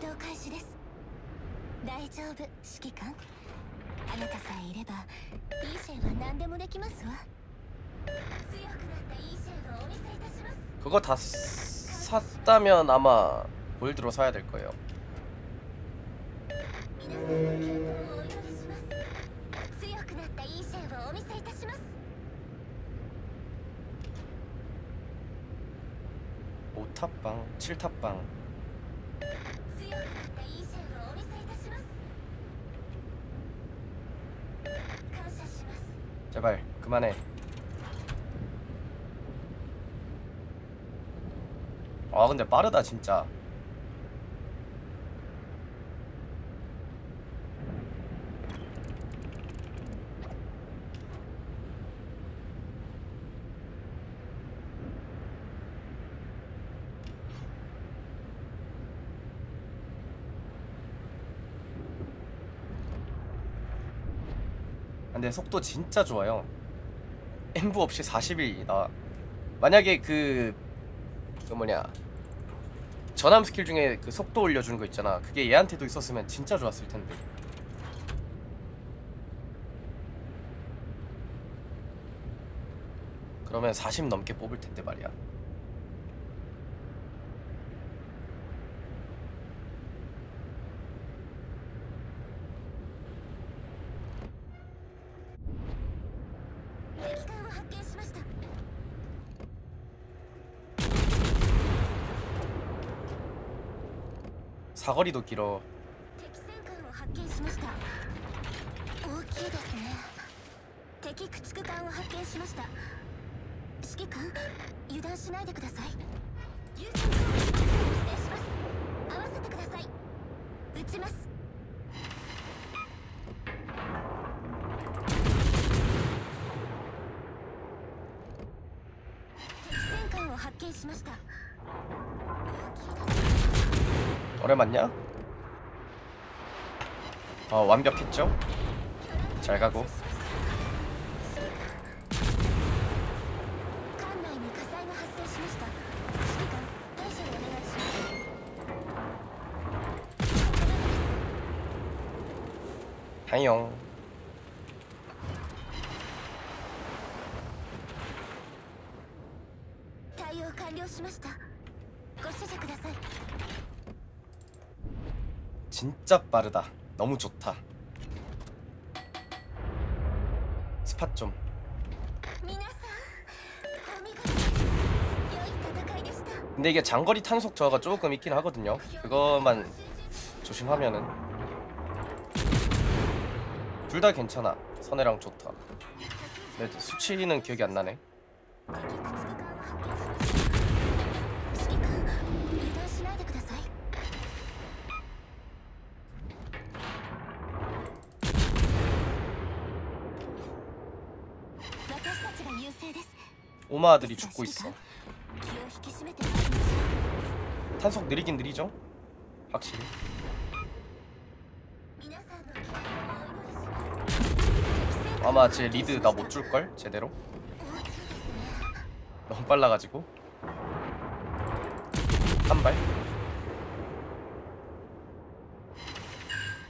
戦闘開始です。大丈夫、指揮官。あなたさえいればイーシェンは何でもできますわ。強くなったイーシェンをお見せいたします。 그거 다 샀다면 아마 골드로 사야 될 거예요. 탑방, 7탑방. 제발 그만해. 아 근데 빠르다 진짜. 근데 속도 진짜 좋아요. 엠부 없이 40일이다. 만약에 그 뭐냐 전함 스킬 중에 그 속도 올려주는 거 있잖아. 그게 얘한테도 있었으면 진짜 좋았을 텐데. 그러면 40 넘게 뽑을 텐데 말이야. 사거리도 길어. 맞냐? 완벽했죠? 잘 가고. 하이용. 진짜 빠르다. 너무 좋다. 스팟 좀. 근데 이게 장거리 탄속 저하가 조금 있긴 하거든요. 그거만 조심하면은. 둘 다 괜찮아. 선해랑 좋다. 근데 수치는 기억이 안 나네. 오마아들이 죽고 있어. 탄속 느리긴 느리죠? 확실히. 아마 제 리드 나 못 줄걸? 제대로? 너무 빨라가지고. 한 발.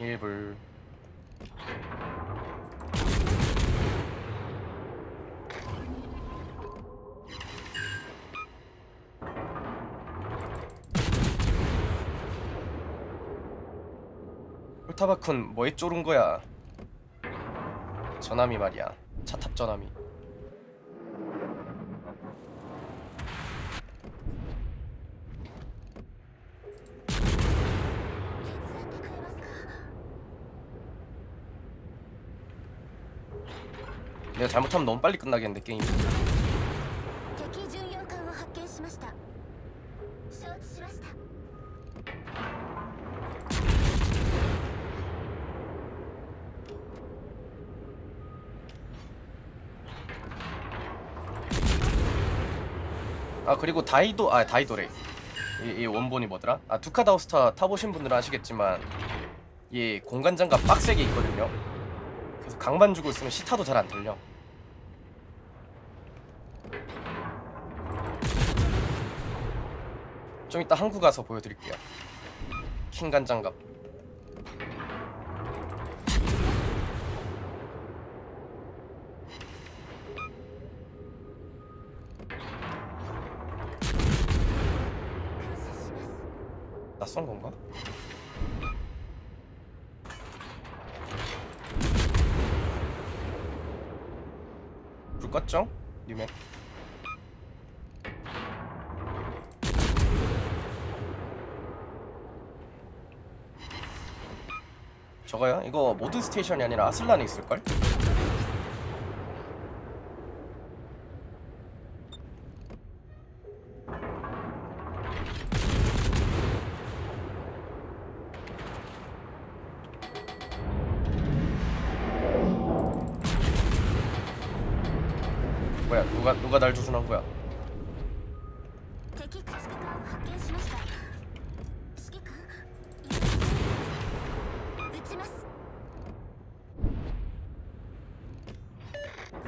1불. 타바쿤 뭐에 쫄은 거야? 전함이 말이야. 차탑 전함이. 내가 잘못하면 너무 빨리 끝나겠는데 게임. 아 그리고 다이도래. 이 원본이 뭐더라? 아 두카다우스타 타보신 분들은 아시겠지만 얘 공간장갑 빡세게 있거든요. 그래서 강만 주고 있으면 시타도 잘 안 들려. 좀 이따 항구 가서 보여드릴게요. 킹간 장갑. 낯선 건가? 불 껐죠? 님의 저거요? 이거 모드 스테이션이 아니라 아슬란에 있을걸? 뭐야, 누가 날 조준한 거야?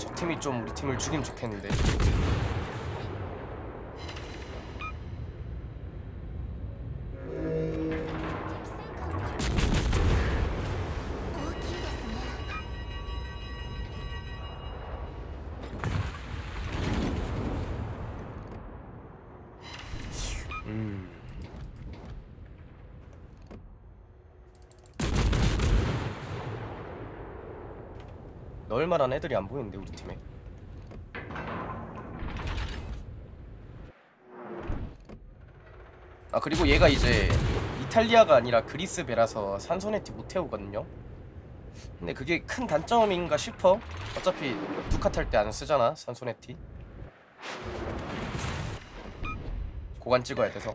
저 팀이 좀 우리 팀을 죽이면 좋겠는데. 널 말한 애들이 안 보이는데 우리 팀에. 아 그리고 얘가 이제 이탈리아가 아니라 그리스 배라서 산소네티 못 태우거든요. 근데 그게 큰 단점인가 싶어. 어차피 두카 탈 때 안 쓰잖아 산소네티. 고관 찍어야 돼서.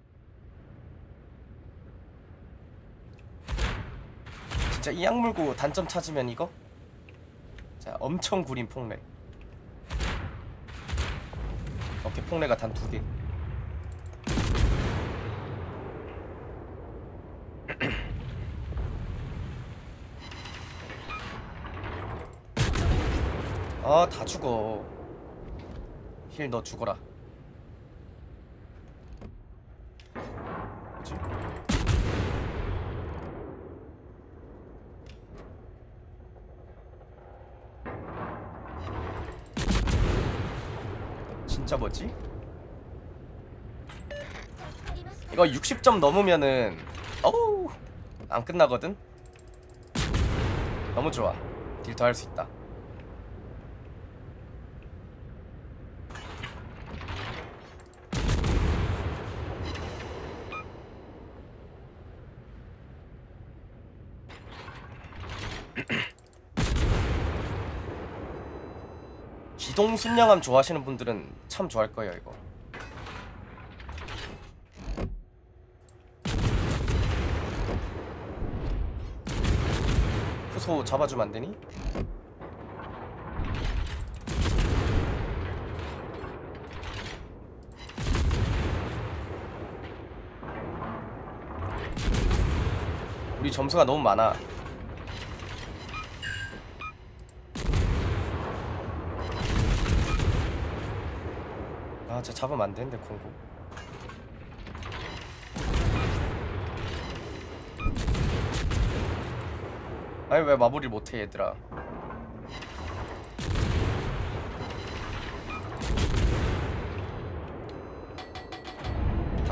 진짜 이 약물고 단점 찾으면 이거? 자, 엄청 구린 폭래. 오케이, 폭래가 단 2개. 아, 다 죽어. 힐 너 죽어라. 뭐지? 진짜 뭐지? 이거 60점 넘으면은 어우 안 끝나거든? 너무 좋아. 딜 더 할 수 있다. 기동 순양함 좋아하시는 분들은 참 좋아할 거예요, 이거. 후소 잡아주면 안 되니? 우리 점수가 너무 많아. 아, 진짜 잡으면 안 되는데, 공고. 아니, 왜 마무리를 못해, 얘들아. 다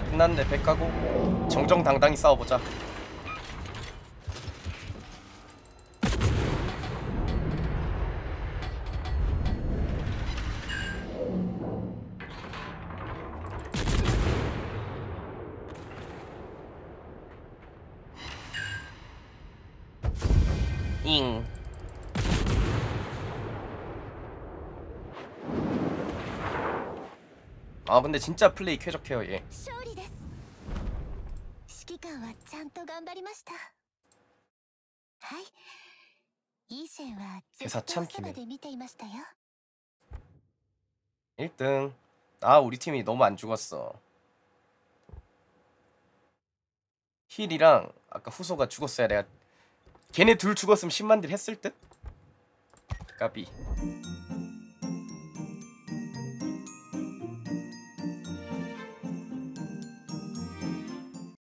끝났는데, 배 까고 정정당당히 싸워보자. 잉. 아 근데 진짜 플레이 쾌적해요 얘. 대사 참 기네. 1등. 아 우리 팀이 너무 안 죽었어. 힐이랑 아까 후소가 죽었어야 내가 걔네 둘 죽었으면 10만 딜 했을 듯? 까비.